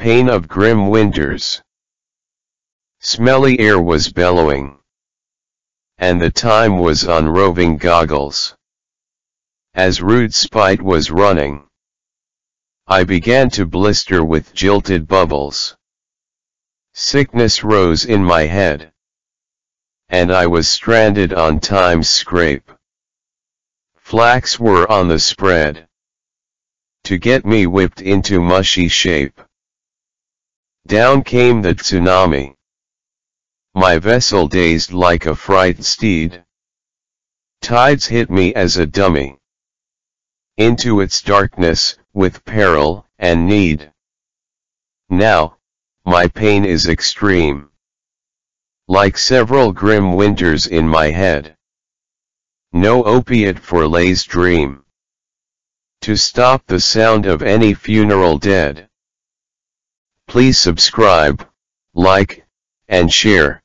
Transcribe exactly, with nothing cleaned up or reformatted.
pain of grim winters. Smelly air was bellowing, and the time was on roving goggles. As rude spite was running, I began to blister with jilted bubbles. Sickness rose in my head, and I was stranded on time's scrape. Flax were on the spread, to get me whipped into mushy shape. Down came the tsunami. My vessel dazed like a fright steed. Tides hit me as a dummy. Into its darkness, with peril and need. Now, my pain is extreme, like several grim winters in my head. No opiate for Lay's dream, to stop the sound of any funeral dead. Please subscribe, like, and share.